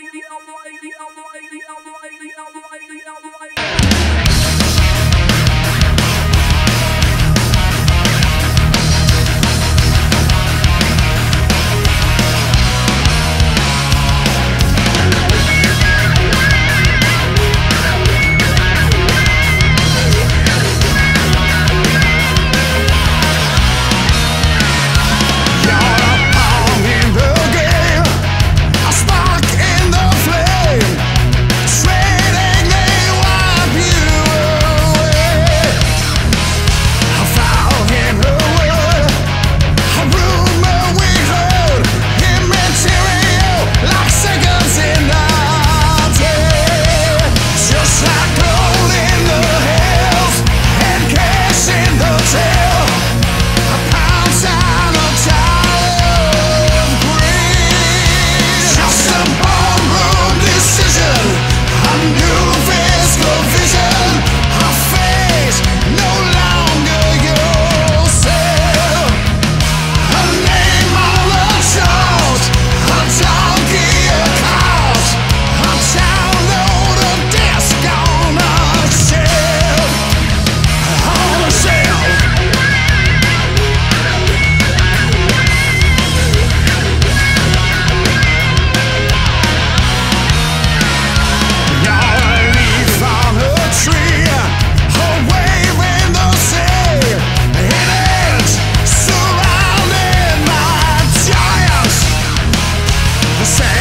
Say